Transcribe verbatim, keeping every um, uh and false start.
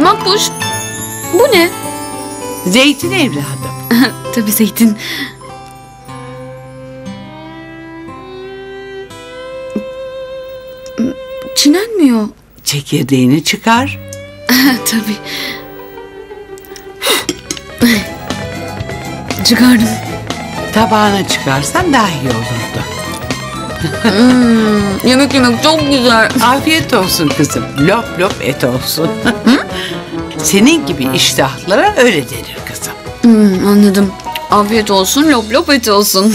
Makbuş, bu ne? Zeytin evladım. Tabii zeytin. Çiğnenmiyor. Çekirdeğini çıkar. Tabii. Çıkardım. Tabağına çıkarsan daha iyi olurdu. hmm, yemek yemek çok güzel. Afiyet olsun kızım. Lop lop et olsun. Senin gibi iştahlara öyle denir kızım. Hmm, anladım. Afiyet olsun, lop lop et olsun.